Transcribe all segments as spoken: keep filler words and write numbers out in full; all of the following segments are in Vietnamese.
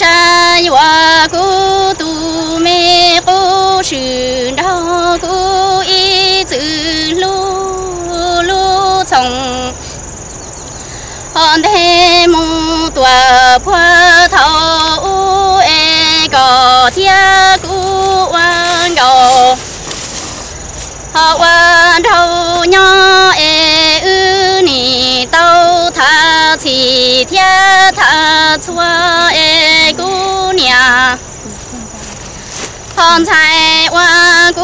sai hoa cô tu mê cô chữ đau cô y chữ lu lu chồng hòn thế mu tòa qua thâu e cò thia cô quan cầu họ quan thâu nhỏ e ư nị tâu tha chỉ thia tha chua e con trai qua cú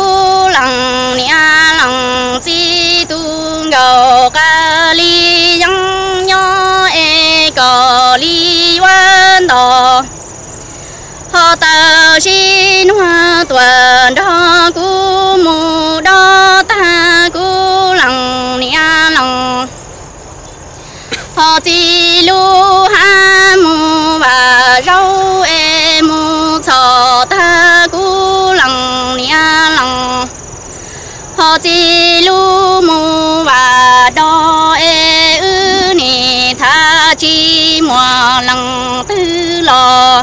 lòng nha lòng chi tu ngầu ca li nhung nhó e cò li quan đồ họ tờ xin hoa tuần đó cú mù đó ta cú lòng nha lòng họ chi lu ha mù và râu e mù sò ta cú họ chỉ lu mù và đo e ư nị tha chi mùa lăng tư lò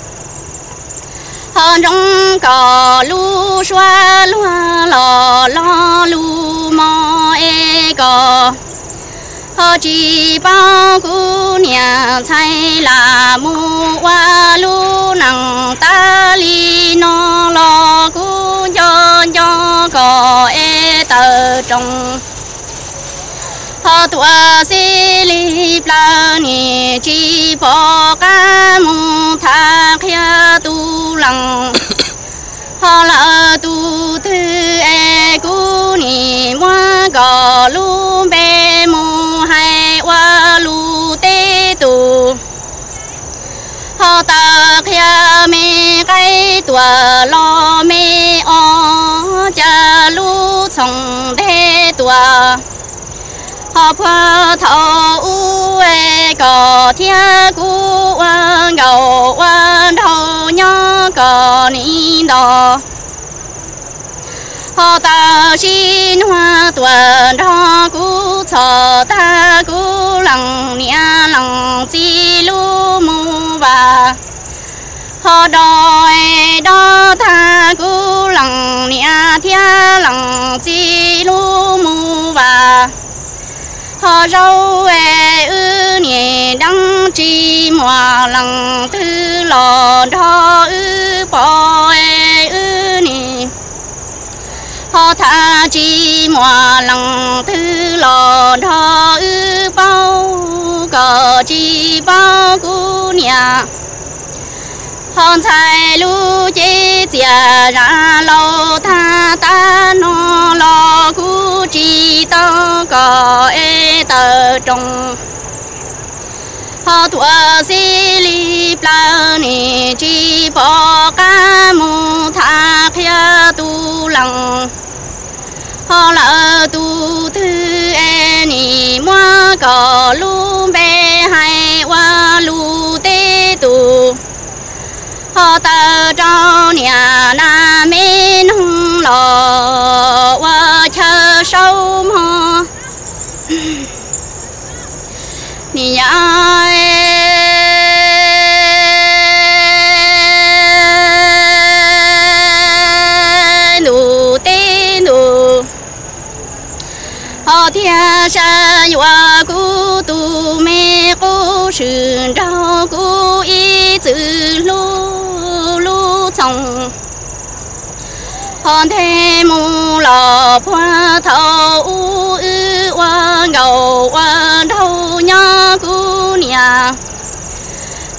họ trong cò lu xoa lu lò lò lu mò e cò họ chỉ bao cú nhà sai là mua qua lu nặng ta li nó lò cú cho cho cò e tờ trong họ tua xí lìp la nì chỉ bỏ cá mu thang kia tu lăng họ là tu tư e cú nì mua gò lu bê mu hay qua lu tê tu họ ta kia mê cái tua lo mê o cha lu sòng đê tua họ qua thâu uế cò thia cú quan gầu quan thâu nhó cò ní đò họ ta xin hoa tuần thọ cú sò ta cú lằng nia lằng chi lu mu và họ đòi đo tha cú lằng nia thia lằng chi lu mu và họ râu e ư nhẹ đăng chi mùa lăng tư lò đo ư bò e ư nhẹ họ tha chi mùa lăng tư lò đo ư bao cờ chi bao cú nhà họ sai lu chế chia ra lò tha ta nó lò cú chi tao cò e tờ trong họ thua xí lìp la nì chi bỏ cá mu tha kia tu lăng họ lỡ tu thư e nì mua cò lu bê hay qua lu tê tu họ tờ trao nhà na mê nung lò qua chờ sâu mò ni ai nụ tê nụ họ thia sa yoa cú tu mê cú sườn rau cú từ lú lú trồng hòn thêm mù lò hoa thâu ư hoa ngầu hoa thâu nhá cú nhà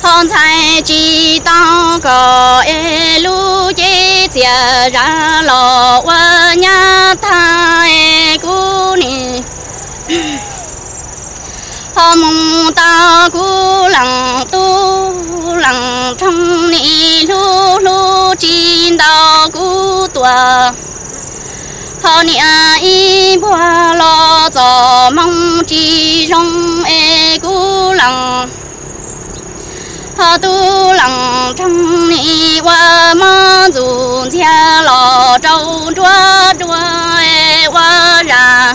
hòn trái chỉ tao có e lú chế chia ra lò hoa nhá thai cú nì hòn mùng tao cú lằng tu lằng trong nì lú lú chín tao cú tua hòn nì bò lò giò mong chỉ rong e cú lằng hòn tu lằng trong nì qua mơ dù chia lò trâu chúa chúa e qua ra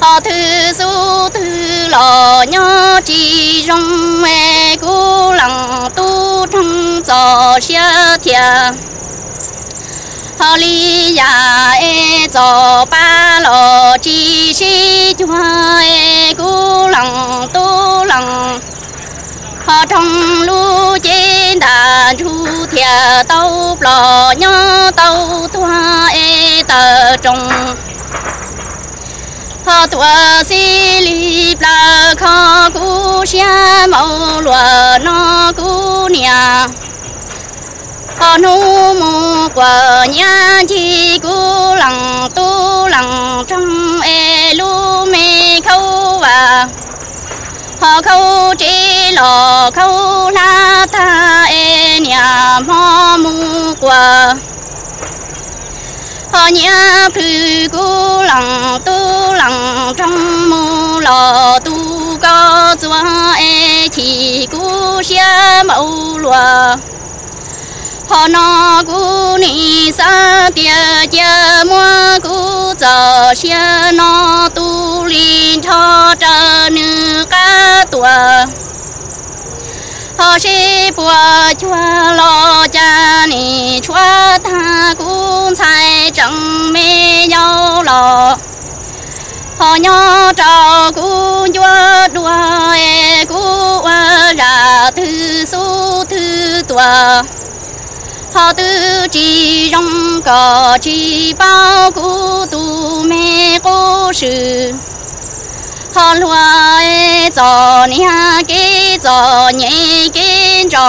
họ thư su thư lò nhớ chỉ rong mẹ cú lằng tu trong giò xe thia họ ly già e giò ba lò chỉ si chua e cú lằng tu lằng họ trong lu trên đà chu thia tàu lò nhớ tàu thua e tờ trồng họ tua xì lìp là khó cú xe màu lùa nó cú nhà họ nụ mù của nhà chi cú lằng tu lằng trong e lú mê khâu và họ khâu chế lò khâu la ta e nhà mò mù của họ nhà phư cú lằng tu lằng trong mù lò tu có chúa e chỉ cú xe mẫu lùa họ nó cú nị xa tia chia mua cú giờ xe nó tu linh cho trở nữ cá tùa họ sẽ bùa chua lo cha nị chua ta cũng sai chẳng mê nhau lò họ nhỏ trâu cũng chua đua e cũng ra thư su thư tùa họ tư chỉ rong cỏ chỉ bao cũ tu mê cố sự họ lúa e giò nha cái giò nhẹ cái giò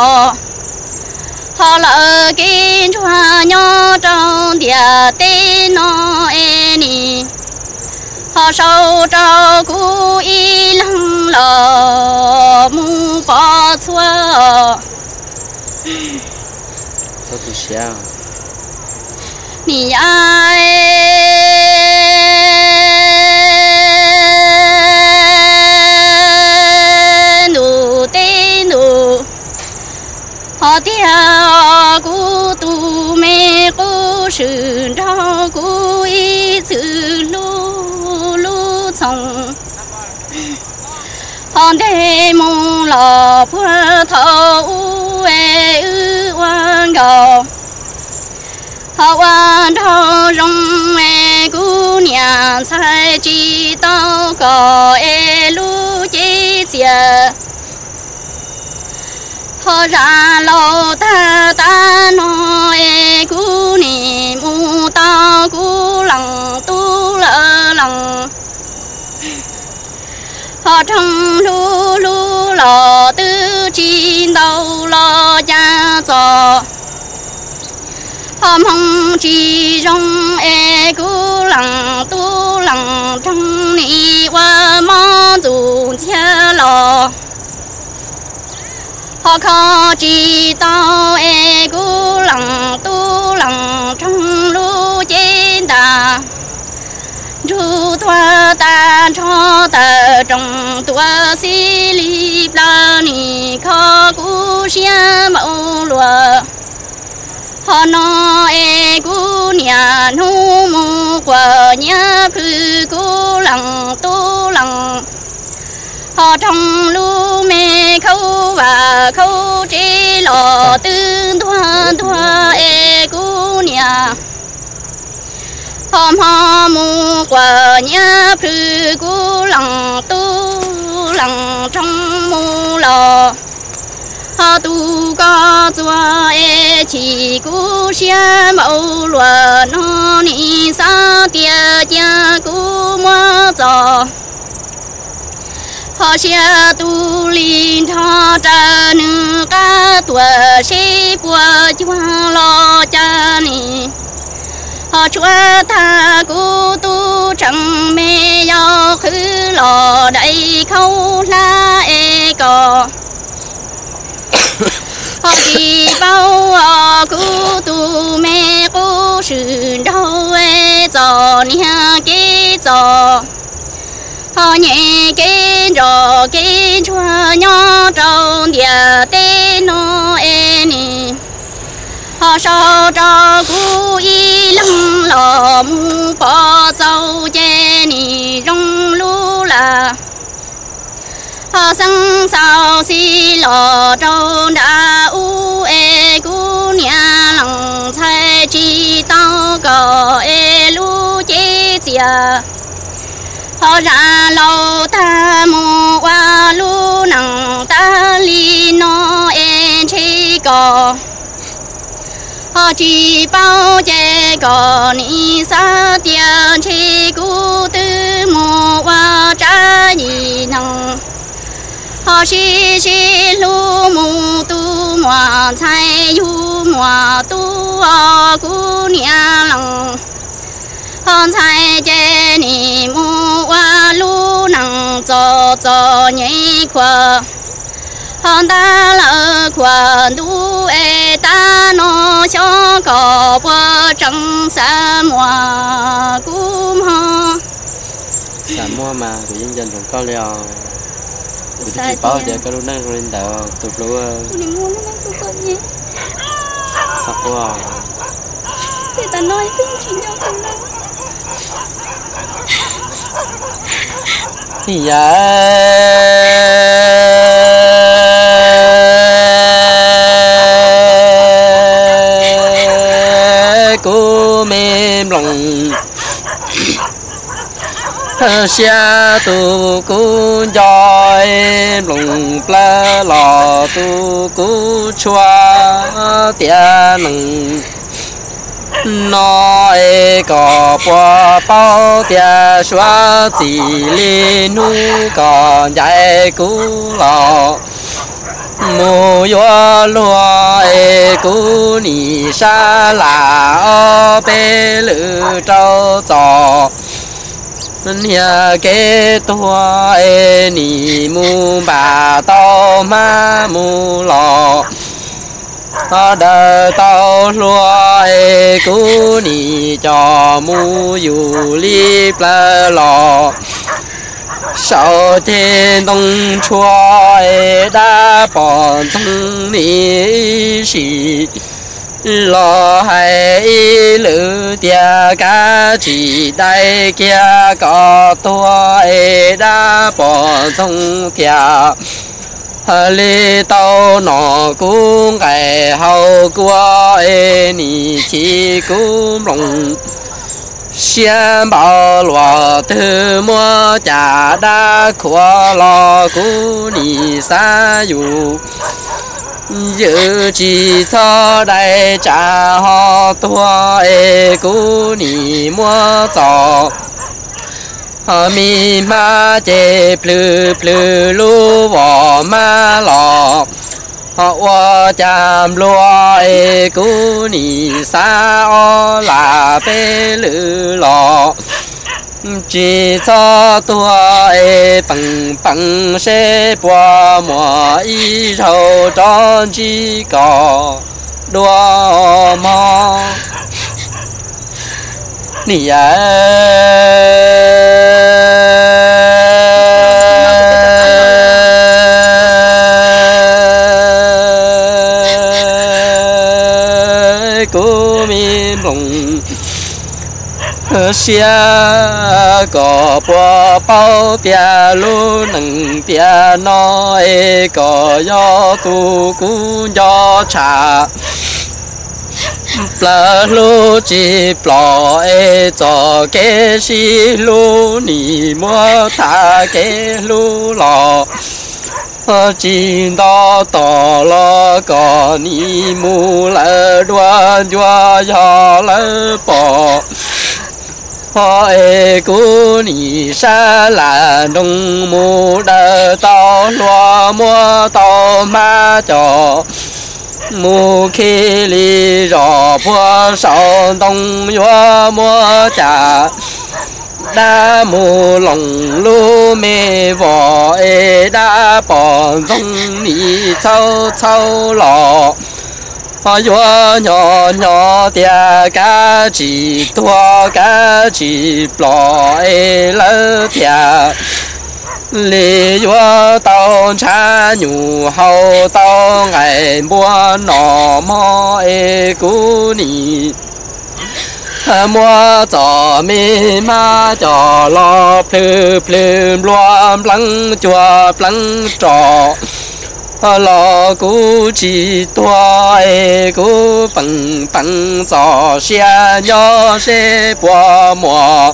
họ lỡ cái hoa nhỏ trong địa tên nó e nì họ sâu trâu cú y lăng lò mu bỏ xua thôi thì sao nì họ theo cú tu mê cú sự đau cú ý sự lú lú sông họ để mông lò phua thâu e ư quan gò họ quan thâu rong e cú nhà sai chỉ tao cò e lú chỉ chia họ ra lô ta ta nói cú nì mu tao cú lằng tu lỡ lằng họ trong lú lú lò tư chín đầu lò cha giò họ mong chỉ rong e cú lằng tu lằng trong nì qua mò dù cha lò họ khó chỉ tao e cú lằng tu lằng trong lũ trên ta chú thoa ta cho ta trong tua xí lịp la nì khó cú xe mẫu lùa họ nó e cú nhà nụ mù của nhà phư cú lằng tu lằng họ trong lũ mê khâu và khâu chế lò tư thoa thoa e cú nhà họ mò mù quả nhà phư cú lằng tu lằng trong mù lò 他都个做爱起故乡某罗那里上爹家姑妈走。 好像独立长着那个多西伯庄老家里，好说他孤独长没有和老的口那一个，好地方啊孤独没故事都会走两给走。 好年跟着跟着鸟种的在那哎呢，好少着故意让老母把走见你融入了，好生少些老种的乌哎姑娘郎才知道个哎路姐姐。 好让老大莫话路能打理那恩情个，好只包这个你啥点情故的莫话这一能，好些些路木都莫才有莫都啊姑娘郎。 好在这里木瓦路能走走你快，好大老快路哎大路小狗不争什么姑妈。什么嘛？给人家弄高粱，给自己包点高粱那种领导，土路啊。你摸那个土狗呢？啥货？这大脑一天全要干了。 Dạ cô mềm lòng Xe tù cú cho em lòng Plá lò tù cú chua tia lòng Nói có bỏ bao tiền xóa chỉ lì nụ còn dạy cú lọ Mùa vô lùa ế cú nì xa là ơ bê lự trâu trò Nhà kế tùa ế nì mù bà tàu má mù lọ đời tao lúa e cú nì cho mu dù li bờ lò sau trên đông chua e đã bỏ thân nì xì lò hay lữ tia cá chỉ tay kia có tua e đã bỏ thân kia Lê tao nó cũng ngày hậu qua ê nì chỉ cũng lòng Xem bảo lọ thư mua chả đá khóa lọ cú nì xa dù Dự chỉ cho đại trả họ tua ê cú nì mua trò Mi ma che plu plu lu vò ma lò Hoa chạm lua e cú nì xa o là bê lư lò Chỉ cho tua e bằng bằng xe bò mò y thầu tròn chi cò đua mò Nì à Cô mi mộng Xe có bó bao tia lũ nâng tia nói Có gió tu cú gió trà Plá lú chỉ pló e cho cái xí lú nì mua thả cái lú lọ 金到到了个你木来转转下来吧。我爱过你山来农木的到落木到马脚。木屐里绕坡上东岳莫家。大木龙路没我爱大宝东里草草老。我哟哟哟的嘎叽多嘎叽老爱老天。里哟到茶牛后到爱莫那么爱姑你。Mua cho mi ma cho lo plum plum lo plum cho plum cho lo cú chỉ toai cú bằng bằng cho xe nhỏ xe bò mò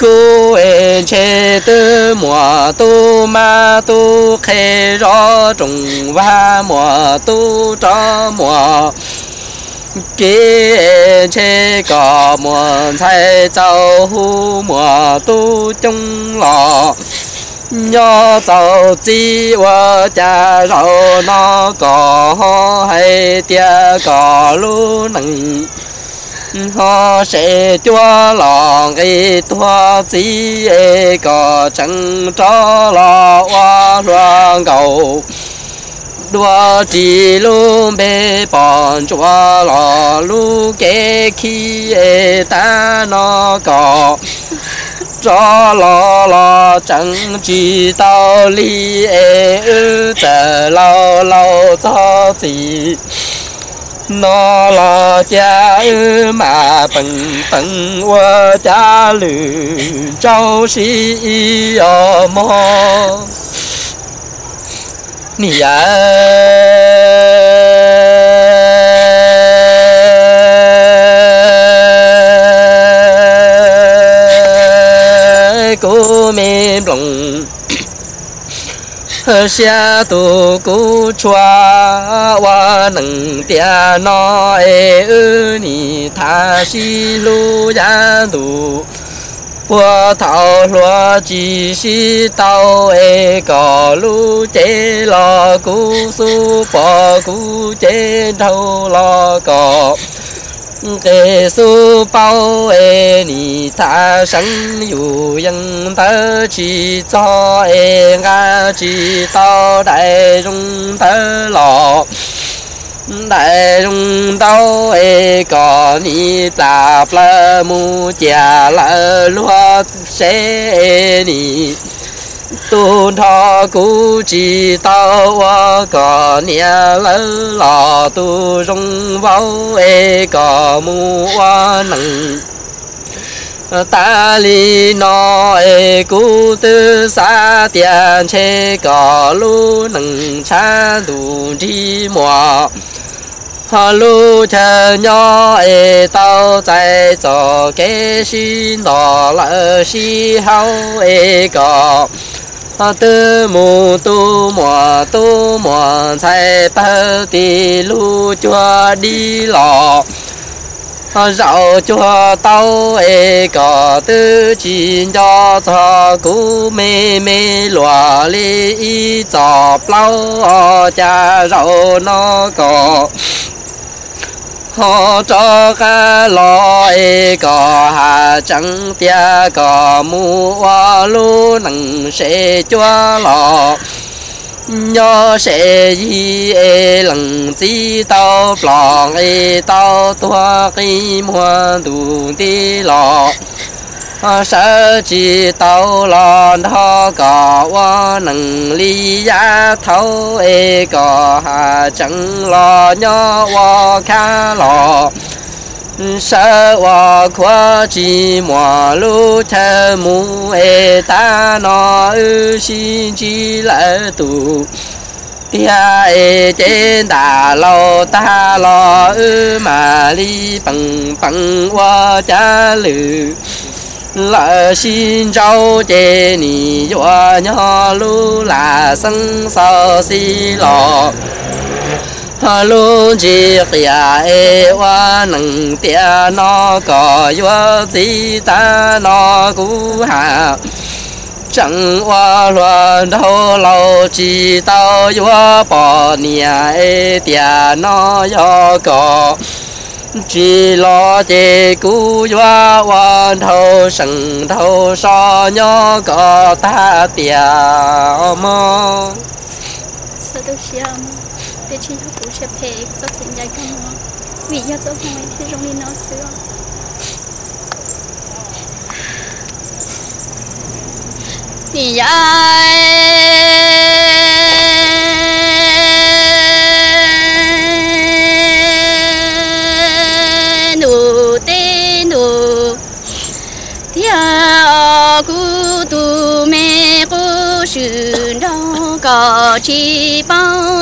古恩切的摩都马都开绕中华摩都朝摩。给切高摩才招呼摩都中老。要走进我家绕那个海的高路能和谁多浪给多自一个挣扎了我乱搞多几路没帮助了路给起的那个找老老正知道理，儿子老老着急。那老家儿嘛笨笨，我家里就是一样么？你呀。古美龙，下土古川，我能点那儿你他西路沿路，我头罗只是到哎高路接了古树把古接头了个。给书包诶，你他生有人得去做诶，俺知道带中得了，带中到诶个你打不了木家了落谁你。都他估计到我个年人了，都容我一个木我能。大理那一股的三点七个路能缠住寂寞。路程要一道再走，给是到了西好一个。多么多么多么才跑的路脚的老，绕脚到一个的金家草谷妹妹落里一早老家绕那个。họ cho cá lòi có hà trắng tia có mua lú nặng sẽ cho lọ nhớ sẽ gì lần gì tao lòng tao tua cái mua đủ đi lọ sợ chỉ tao lon thọ có hoa nặng ly giá thấu e có hà chẳng lo nhớ hoa khá lọ sợ hoa khóa chỉ mùa lũ thơ mù e ta nó ư xin chỉ lỡ tù tia e trên đà lâu ta lo ư mà ly bằng bằng hoa cha lử lỡ xin cháu chê nì dọa nhỏ lũ là sân sơ xí lọ lũ chỉ khía ê hoa nâng tia nó có dọa xí ta nó cú hạ chẳng hoa loa đâu lâu chỉ tao dọa bỏ nìa ê tia nó dọa có chỉ lo chế cứu hoa hoa thâu sừng thâu so nhó có ta tiệt mơ sợ đâu xiêm để chính hậu tú sẽ phê cho tiền giải công mơ vì do chỗ này thì trong đi nó xưa thì có chỉ bao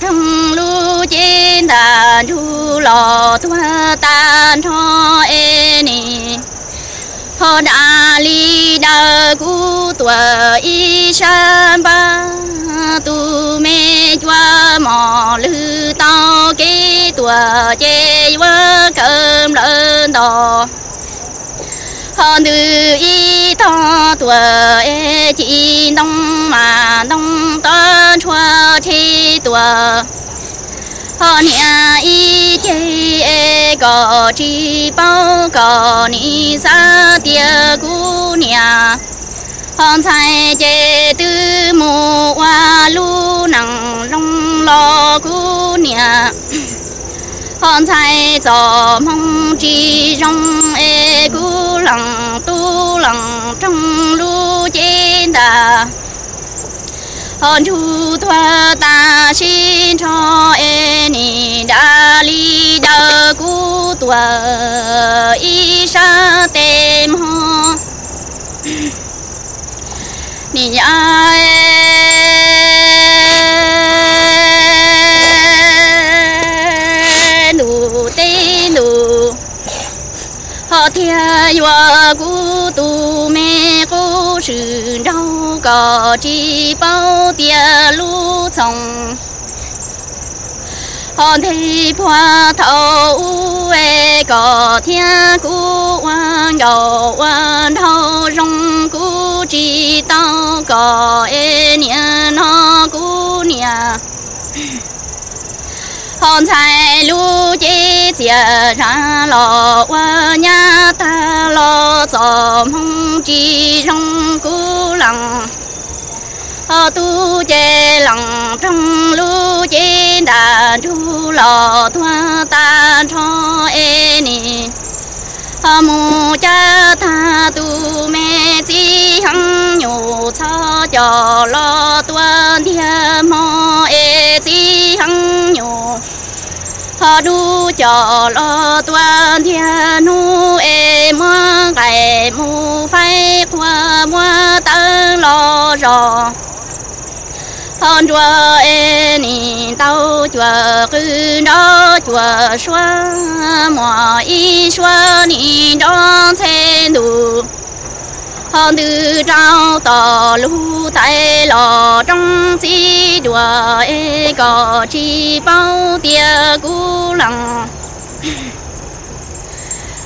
trong lũ trên đà lũ lò thoa tan cho e nè họ đã li đã cũ tuổi y san ba tu mẹ cho mò lư tao cái tuổi che vỡ cơm lớn đỏ họ nữ y to tuổi chỉ đông mà đông to cho chi tuổi họ nhà y chế có chi bao có ni sa tia cũ nhà họ sai chế tư mùa hoa lũ nặng long lo cũ nhà họ sai gió mong chi rong e cũ lặng tu lặng trong lũ trên đà hòn chú thoa ta xin cho em đã li đỡ cú tua y sa tem ho nị ai nụ tê nụ họ thia vợ cú tu mẹ cú sự đau có chi bao tia lũ trồng họ thấy hoa thâu e có thiên cũ quan đầu quan thâu rong cũ chi tao có e nia nó cũ nia hòn trái lũ chế chia ra lò qua nhà ta lò cho mong chi rong cũ lặng họ tu chế lặng trong lũ chế đà chú lò thoa ta cho e nì họ mù cha ta tu mẹ chi hăng nhủ cho cho lò toa thiên mò e chi hăng nhủ họ đu cho lo toan thiên nu em mơ ngày mu phai qua mua tơ lo rò hòn chùa em nì tàu chùa cứ đó chùa xóa mò y xóa nì đó xe đủ hòn từ trao tỏ lũ tay lò trong chi đùa e có chi bao tia cú lằng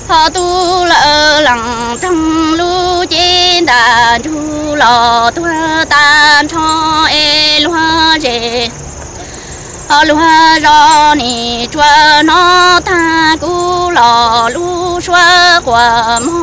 họ tu lỡ lằng trong lũ trên đà chú lò tua tan cho e loa rề họ loa ro nì chua nó ta cú lò lũ xóa quả mô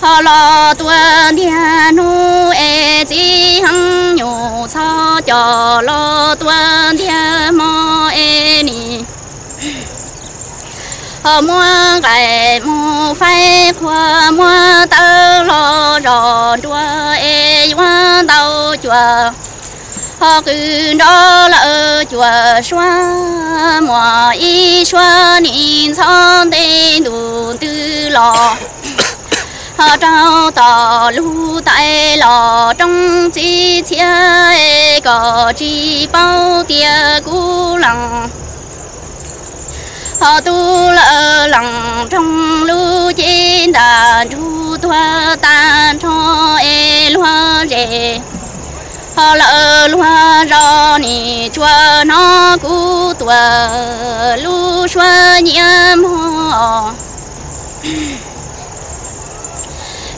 họ lo tua nhà nu e di hăng nhổ sao cho lo tua nhà mo e nị họ mua cái mua phải qua mua tơ lo rò đua e qua tàu chùa họ cứ đó là chùa xóa mò y xóa nín xóa tê đủ tư lò họ trao tỏ lũ tại lò trong chi chia có chi bao tia cú lằng họ tu lỡ lằng trong lũ trên đà chú thoa tan cho e loa rề họ lỡ loa rò nì chua nó cú tùa lũ xóa nhiễm hò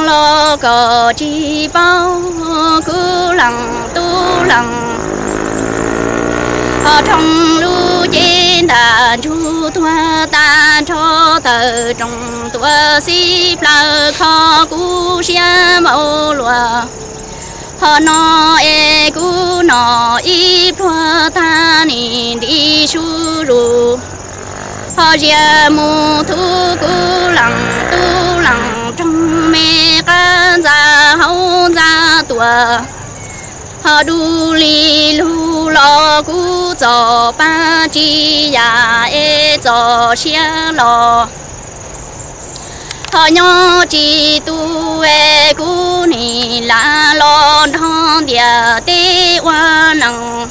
lo cò chỉ bao cú lằng tu lằng họ trong lũ trên đà chú tua ta cho tờ trong tua xí pla kho cú xia mẫu lùa họ nó e cú nó y pha ta nì đi su ru họ già mù thu cú lằng tu lằng trong mê ca già hậu già tuổi họ đu li lu lo cú giò ba chi già e giò xia lò họ nhỏ chỉ tu e cú nì là lo nó địa tế hoa nặng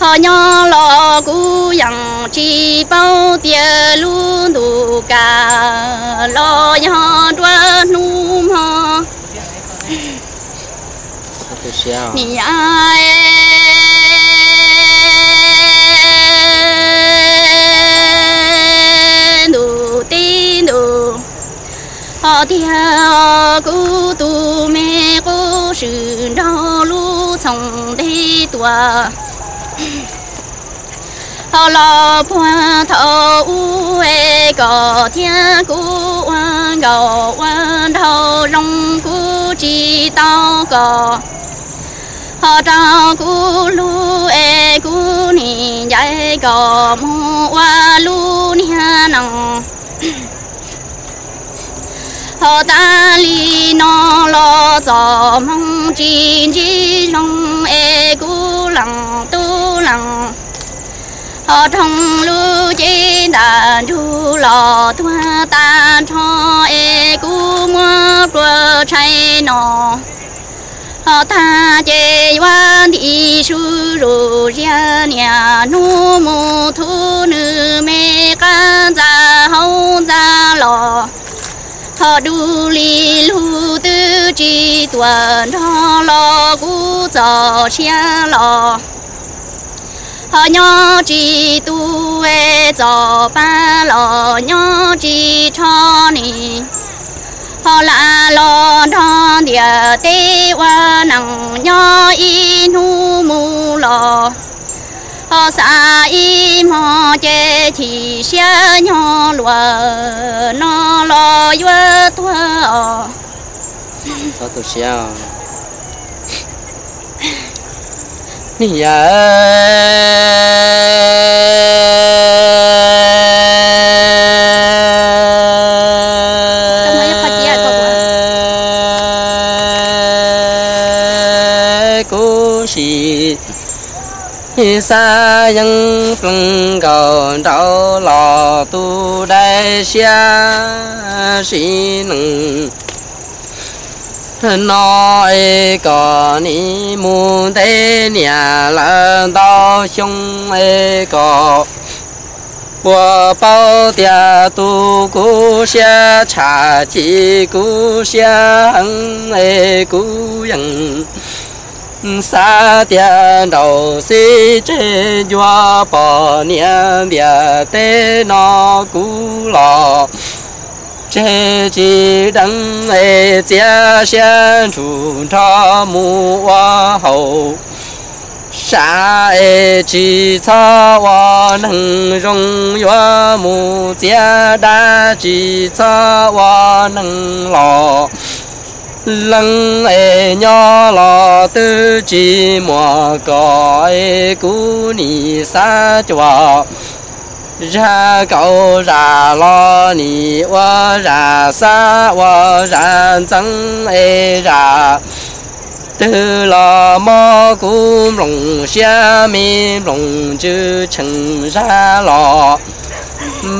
họ nhỏ lo cú dặn chỉ bao tia luôn đủ cả lo nhỏ đua núm ho nì ai đủ tin đủ họ theo cú tu mê cú sự đau lũ sống thế tùa họ lo qua thâu ue cò thiên cú oan gầu oan thâu rong cú chi tao cò họ trao cú lũ e cú nì dạy cò mua oa lũ nha nằng họ ta li nó lo giò mong chi chi rong e cú lằng tu lằng họ trong lũ chi đà chú lò thoa ta cho e cú mua bờ chay nọ họ ta chế quan thị su rù gia nhà nu mù thu nữ mê ca già hậu già lò họ đủ lì lù tư chỉ tuần đó lo cú giò chia lo họ nhỏ chỉ tu về giò ba lo nhỏ chỉ cho nị họ là lo đó địa tế qua nặng nhỏ in hu mu lo họ xa im họ che chỉ xe nhỏ lúa nó lo vợ thua sao tôi xe nỉ à cô chị xa dân phân cầu đau lò tu đại xa sĩ nâng nói có ni muốn thế nhà là đau chung ấy có bùa bao tia tu cú xa trà chỉ cú xa ăn ấy cú dân xa tiền đầu xí trên gió bỏ niệm địa tế nó cũ lò chế chỉ đắng ấy chia sẻ chủ cho mua hậu xa ấy chỉ cho hoa nâng rung gió mù chia đá chỉ cho hoa nâng lò lăng ấy nhỏ lò tư chỉ mùa cỏ ấy cú nỉ xa chùa ra cậu ra lo nỉ hoa ra xa hoa ra trắng ấy ra tư lò mò cú lồng xe mi lồng chữ chừng ra lò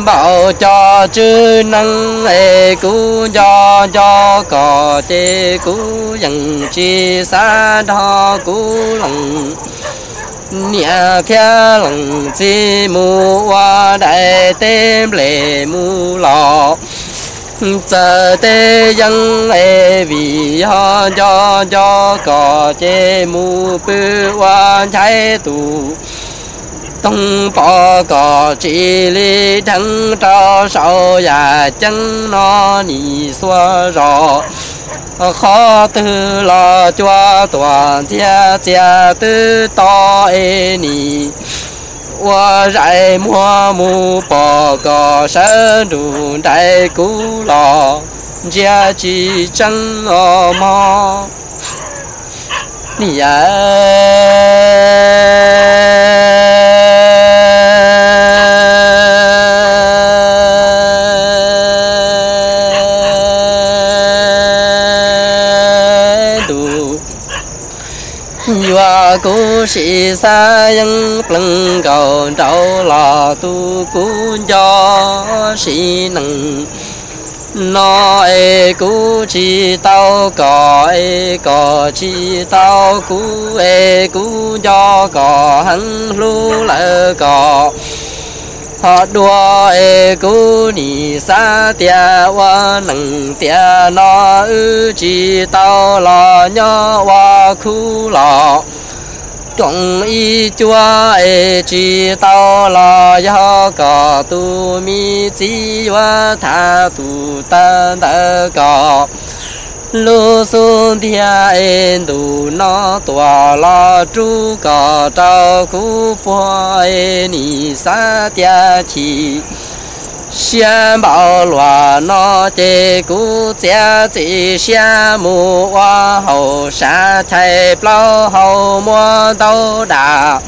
bảo cho chư năng ê cú cho cho cò chê cú dần chi xa đo cú lòng nhà kia lòng chi mù hoa đại tên lệ mù lọ giờ tê dân ê vì ho cho cho cò chê mù bư hoa cháy tù tông bỏ cỏ chỉ lý thắng cho sầu già chân nó nỉ xóa rõ khó tư lo cho toàn chia chia tư to ê nỉ qua rải mua mù bỏ cỏ sơ đủ đại cú lò chia chỉ chân o mò nỉ à cú sĩ xa dân lưng cầu trâu lò tu cú cho sĩ nâng nó ê cú chi tao cò ê cò chi tao cú ê cú cho cò hắn lú lỡ cò họ đua ê cú nỉ xa tia hoa nâng tia nó ư chi tao lò nhó hoa khu lò trong y chúa ê chi tao lo do cò tu mi chi hoa tha tu ta ta cò lu xuân thia ê tu nó tòa lo chú cò trao khu phua ê ni sa tia chi xem bảo loa nó chê cú chia chỉ xem mù hoa hậu xa chạy bao hậu mua đâu đà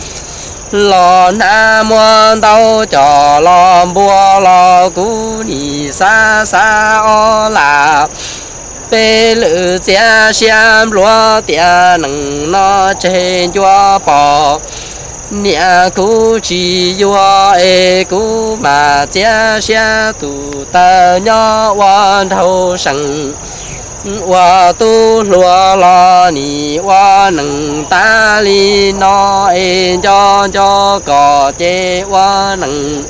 lò na mua đâu cho lò bùa lò cú nỉ xa xa o là bê lự chia xem lúa tia nâng nó chê chúa bò nhà cũ chỉ do ê cũ mà chia sẻ tụ ta nhỏ quan thâu sẵn qua tu lúa lo nỉ qua nâng ta li nó ê cho cho cò chê qua nâng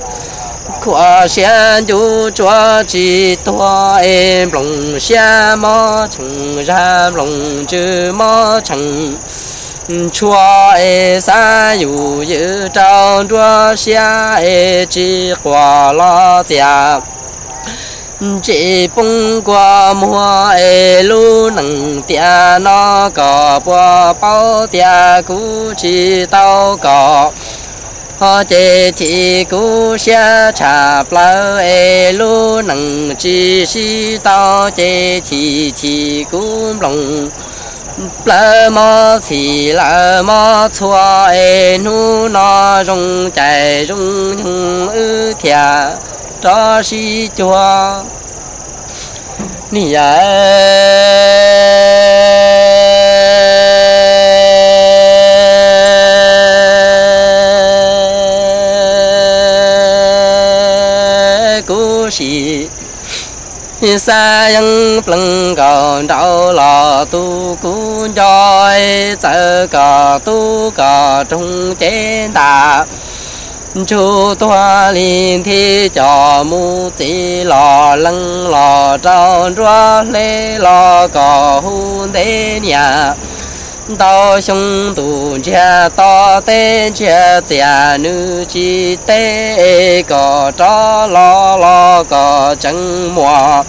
của sen du cho chỉ to em lòng xe mò chẳng ra lòng chứ mò chẳng cho em xa dù giữ trong cho xe em chỉ quả lo già chỉ bông qua mùa em lu nặng tia nó có bò bao tia cú chỉ tao có họ chế chỉ cú xe chạp lâu e lu nặng chỉ si tao chế chỉ chỉ cú lòng lỡ mò thì lỡ mò chua e nu nó rung chạy rung nhung ư thia cho si chua ni xa dân lưng còn đau lò tu cú roi sợ cò tu cò trung chế đà chú toa liền thi trò mu chỉ lò lưng lò tròn rua lê lò cò hun thế nhà tao xung tụ cha to tên cha già nữ chi tế có cho lo lo có chẳng mùa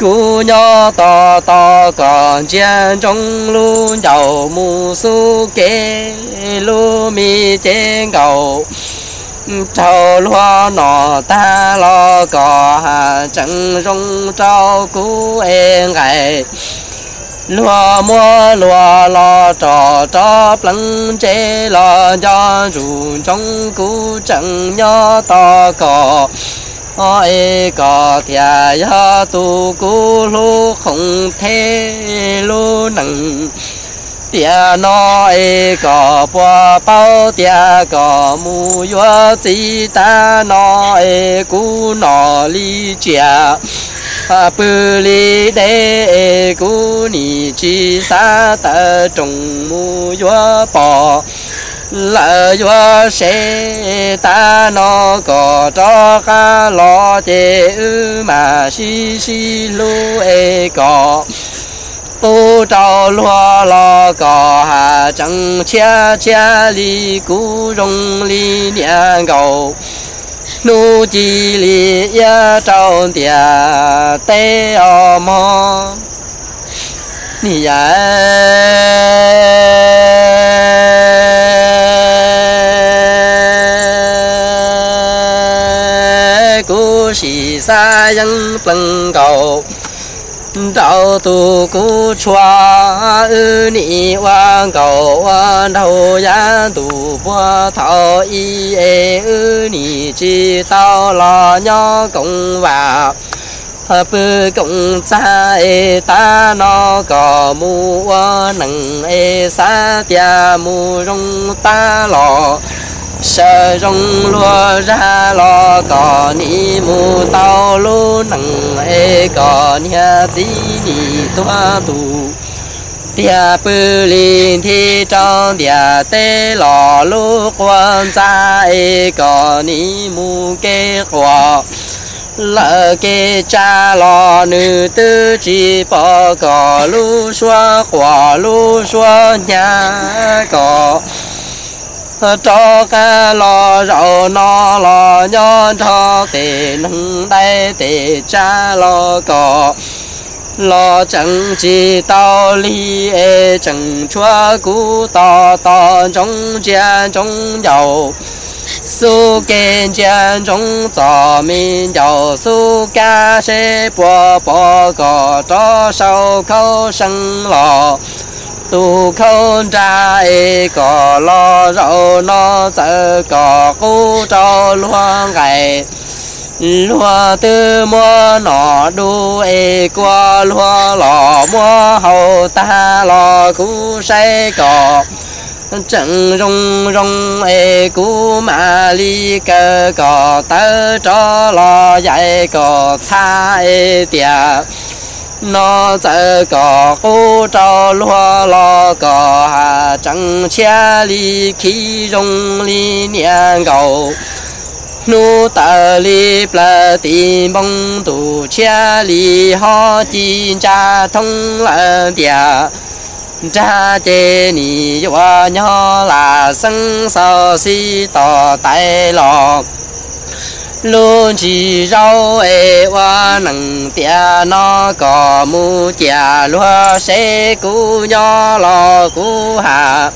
cú nhỏ to to còn chen trong luôn đầu mù su kê lu mi trên cầu trâu lo nọ ta lo có chẳng rong trâu cú em ngày lúa mua lúa lo trò trò lăng chế lo cho dù trong cú chẳng nhớ to cò ôi cò thia do tu cú lu không thế lu nặng tia nó cò bò bao tia cò mù yo chỉ ta nó cú nọ li chia bự li đê cú ni chi sa ta trồng mù yo bò lỡ yo sẽ ta nó có cho cá lo chế ư mà xí xí lu e cò tu trâu lúa lo cò hà chẳng chia chia li cú rong li nhà cầu nô chi li ya trâu tia tê o mo ni ya cú xì xa dân lăng cầu đau tu cú chua ư ni oan cầu oan đầu giá tu bua thảo y e ư ni chi tao lo nhó công vào bư công cha e ta nó có mu nặng e xa tia mu rong ta lo sợ rong lúa ra lo cò ni mù tao lú nặng e cò nhà gì ni toa tù tia bự lìn thi trong tia tê lò lú quan cha e cò ni mù kê quả lỡ kê cha lò nữ tư chỉ bỏ cò lú xóa quả lú xóa nhà cò cho cá lo rau nó lo nhon cho tề nâng tay tề cha lo cò lo chẳng chỉ tao li e chẳng chúa cú to to trong chia trong dầu su kê chia trong giò mình dầu su cá sẽ bỏ bỏ cò cho sau câu sân lò tu không ra e có lo rau nó sợ có cú trâu lúa ngày lúa tư mua nọ đu e qua lúa lò mua hầu ta lò cú say cò chẳng rong rong e cú mà li cơ cò tớ cho lo dạy cò xa e tiệt nó sợ cỏ cô trâu lúa lo cỏ hà trắng chia li khí rong li nhà cầu nô ta li pla ti bong tu chia li ho chi cha thông la địa cha che ni yo nho la sân so si to tai lọ luôn chỉ rau e hoa nặng tia nó có mu chia lúa sẽ cú nho lọ cú hạ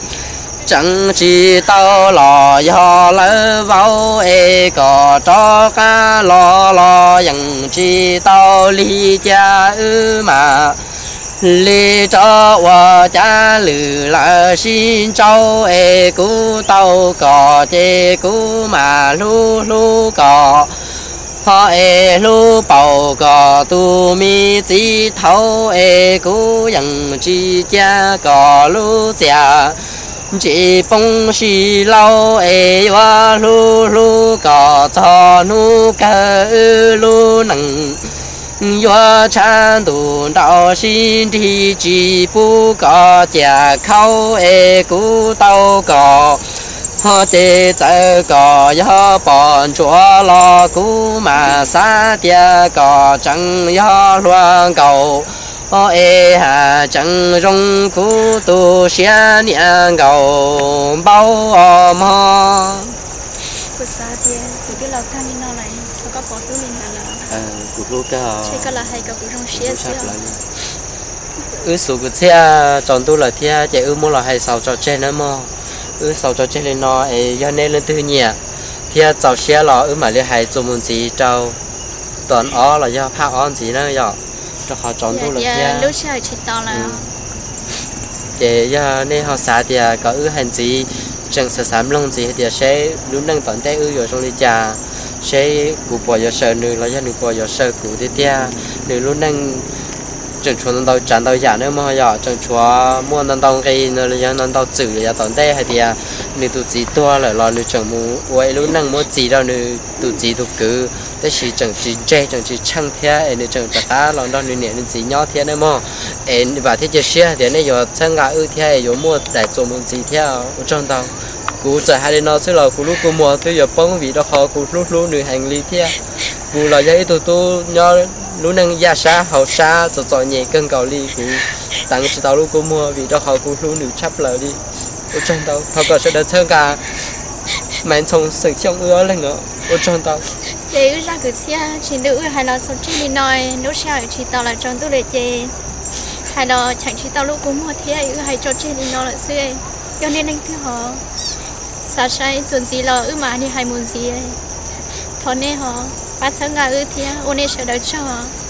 chẳng chỉ tao lò do lỡ vào e có cho cá lò lò chẳng chỉ tao ly cha ư mà ly cho hoa cha lử là xin châu e cú tao có chê cú mà lu lu có họ e lu bầu có tu mi chỉ thấu e cú chẳng chỉ cha có lu cha chỉ bông xì lâu ấy và lu lu có cho nu cơ lu nặng và chăn đủ đạo xin thì chỉ bu có chả khâu ấy cú tàu có họ để chờ có do bọn chúa lo cú mà xa tia có chẳng do loan cầu ô e hà chẳng rong cú tu xia niang gầu bao ôm ho. Cú sa tiền, cú biết là thanh niên nào này, nó có bỏ túi linh hả là. Cú lúc đó. Chỉ có là hay cậu cú rong xia xia. Ứ số cú xia chọn tu là thia, chạy ứ mua là hay sáu trò chơi nữa mò. Ứ sáu trò chơi lên nó, e do nên lên tư nhỉ. Thia trò xia lò ứ mà liên hay dùng một gì trâu. Toàn ó là do pha on gì nữa nhở. Họ chọn tu là lúc xưa chỉ to là để giờ nên họ xả thì có ư hành gì chẳng sợ sám lông gì thì sẽ đúng năng tận tay ư rồi trong ly trà sẽ cụ bỏ giờ sợ nửa là giờ nửa bỏ giờ sợ cụ thì tia nửa lúc năng chẳng chúa non tàu chẳng tàu giả nữa mà họ giờ chẳng chúa mua non tàu cây nữa là giờ non tàu chữ là giờ tận tay hay thì nửa tụ chỉ to là lo nửa chẳng muốn quay lúc năng muốn chỉ đâu nửa tụ chỉ tụ cứ thế chỉ chẳng chỉ chơi chẳng chỉ chăng thế, nên chẳng ta lòng đau nỗi niềm nên chỉ nhót thế nữa mà, và thế chơi xe thế này rồi sang ngã ư thế rồi mua đại số một gì thế ở trong tàu, cú chạy hai đến nó xí là cú lúc cú mua thế giờ bông vị đó khó cú lúc lúc nửa hành lý thế, cú là giấy tụi tôi nhót lúc năng giá xa hậu xa rồi rồi nhẹ cân cầu ly cú tặng cho tàu lúc cú mua vị đó khó cú lúc nửa chắp lại đi ở trong tàu, họ còn sẽ đến sang cả mảnh trồng sừng trong ưa lên nữa ở trong tàu. Để ra cửa xe chỉ nữ hay là sống trên đi nói nấu sao chỉ tao là tròn tôi để chê hay là chẳng chỉ tao lúc cúng một thế ấy hay tròn trên đi nói là xưa cho nên anh thưa họ sao sai chuyện gì là ư mà đi hay muốn gì ấy thôi nên họ phát sáng ra ư thế ôn nên sợ đỡ cho họ